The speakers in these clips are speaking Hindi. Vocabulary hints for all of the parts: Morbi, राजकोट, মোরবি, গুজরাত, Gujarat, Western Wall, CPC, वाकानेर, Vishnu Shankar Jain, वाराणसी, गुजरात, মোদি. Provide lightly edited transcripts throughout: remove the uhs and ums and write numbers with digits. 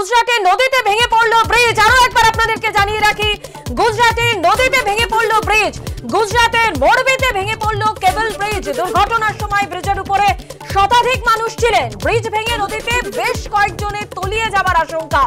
गुजराते नदीते भेंगे पड़लो ब्रिज। आरो एकबार आपनादेरके जानिए राखी, गुजराते नदीते भेंगे पड़लो ब्रिज। गुजरातेर मोरबीते भेंगे पड़लो केबल ब्रिज। दुर्घटनार समय ब्रिजेर उपरे शताधिक मानुष छिलेन। ब्रिज भेंगे नदीते बेश कयेकजने तलिये जाबार आशंका।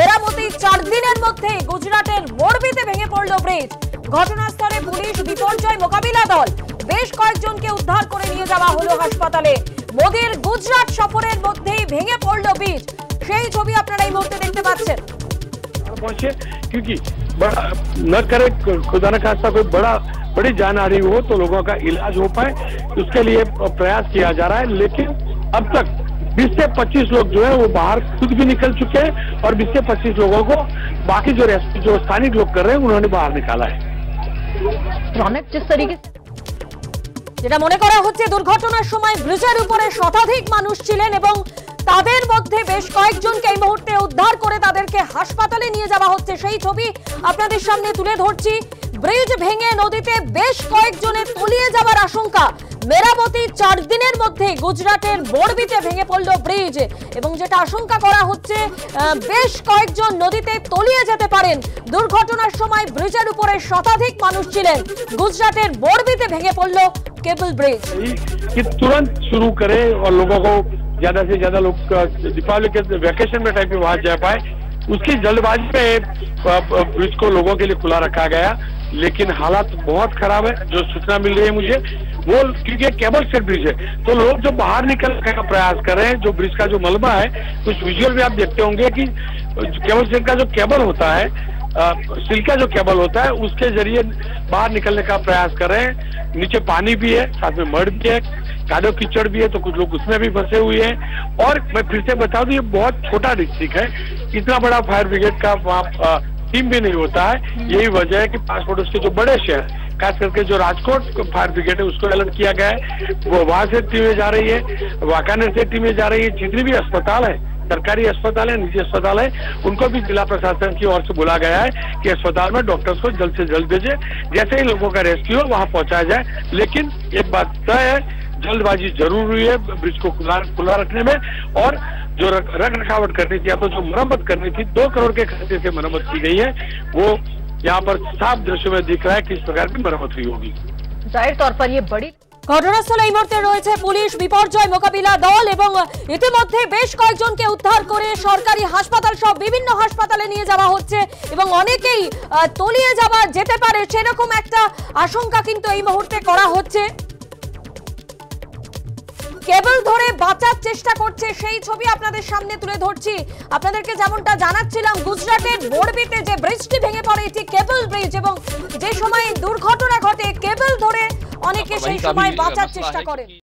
मेरामति 4 दिनेर मध्येई गुजरातेर मोरबीते भेंगे पड़लो ब्रिज। घटनास्थले पुलिश विपर्यय मोकाबिला दल बेश कयेकजनके उद्धार करे निये जावा हलो हासपाताले। मोदीर गुजरात सफरेर मध्येई भेंगे पड़लो ब्रिज। সেই ছবি আপনারা এই মুহূর্তে দেখতে পাচ্ছেন। क्योंकि बड़ा न करे खुदा न खास्ता कोई बड़ी जान आ रही हो तो लोगों का इलाज हो पाए उसके लिए प्रयास किया जा रहा है। लेकिन अब तक 20 से 25 लोग जो है वो बाहर खुद भी निकल चुके हैं और 20 से 25 लोगों को बाकी जो स्थानीय लोग कर रहे हैं उन्होंने बाहर निकाला है। जिस तरीके से যেটা মনে করা হচ্ছে দুর্ঘটনার সময় ব্রিজের উপরে শতাধিক মানুষ ছিলেন এবং তাদের মধ্যে বেশ কয়েকজনকে এই মুহূর্তে উদ্ধার করে তাদেরকে হাসপাতালে নিয়ে যাওয়া হচ্ছে। সেই ছবি আপনাদের সামনে তুলে ধরছি। ব্রিজ ভেঙে নদীতে বেশ কয়েকজনের তলিয়ে যাওয়ার আশঙ্কা। মেরামতি 4 দিনের মধ্যে গুজরাটের মোরবিতে ভেঙে পড়ল ব্রিজ এবং যেটা আশঙ্কা করা হচ্ছে বেশ কয়েকজন নদীতে তলিয়ে যেতে পারেন। দুর্ঘটনার সময় ব্রিজের উপরে শতাধিক মানুষ ছিলেন। গুজরাটের মোরবিতে ভেঙে পড়ল केबल ब्रिज। कि तुरंत शुरू करें और लोगों को ज्यादा से ज्यादा लोग दीपावली के वैकेशन में टाइम पे वहां जा पाए उसकी जल्दबाजी में ब्रिज को लोगों के लिए खुला रखा गया। लेकिन हालात बहुत खराब है जो सूचना मिल रही है मुझे वो, क्योंकि केबल से ब्रिज है तो लोग जो बाहर निकलने का प्रयास कर रहे हैं जो ब्रिज का जो मलबा है कुछ विजुअल में आप देखते होंगे कि केबल से का जो केबल होता है सिल्का जो केबल होता है उसके जरिए बाहर निकलने का प्रयास कर रहे हैं। नीचे पानी भी है साथ में मड भी है कादो कीचड़ भी है तो कुछ लोग उसमें भी फंसे हुए हैं। और मैं फिर से बता दूं ये बहुत छोटा डिस्ट्रिक्ट है, इतना बड़ा फायर ब्रिगेड का वहाँ टीम भी नहीं होता है। यही वजह है कि पासपोर्ट उसके जो बड़े शहर खास करके जो राजकोट फायर ब्रिगेड है उसको अलर्ट किया गया है। वो वहां से टीमें जा रही है, वाकानेर से टीमें जा रही है। जितनी भी अस्पताल है सरकारी अस्पताल है निजी अस्पताल है उनको भी जिला प्रशासन की ओर से बोला गया है कि अस्पताल में डॉक्टर्स को जल्द से जल्द भेजे जैसे ही लोगों का रेस्क्यू वहां पहुंचाया जाए। लेकिन एक बात तय है जल्दबाजी जरूर हुई है ब्रिज को खुला रखने में और जो रख रखावट करनी थी या तो जो मरम्मत करनी थी 2 करोड़ के खर्चे से मरम्मत की गई है। वो यहाँ पर साफ दृश्य में दिख रहा है कि इस प्रकार की मरम्मत हुई होगी। जाहिर तौर पर ये बड़ी घटनास्थले এই মুহূর্তে রয়েছে পুলিশ বিপর্যয় মোকাবিলা দল এবং ইতিমধ্যে বেশ কয়েকজনকে উদ্ধার করে সরকারি হাসপাতাল সহ বিভিন্ন হাসপাতালে নিয়ে যাওয়া হচ্ছে এবং অনেকেই তলিয়ে যেতে পারে সেরকম একটা আশঙ্কা কিন্তু এই মুহূর্তে করা হচ্ছে। কেবল ধরে বাঁচার চেষ্টা করছে সেই ছবি আপনাদের সামনে তুলে ধরছি। আপনাদেরকে যেমনটা জানাচ্ছিলাম গুজরাটের মোরবিতে যে ব্রিজটি ভেঙে পড়ে এটি কেবল ব্রিজ এবং যে সময় দুর্ঘটনা ঘটে কেবল ধরে অনেকে সেই সময় বাঁচার চেষ্টা করেন।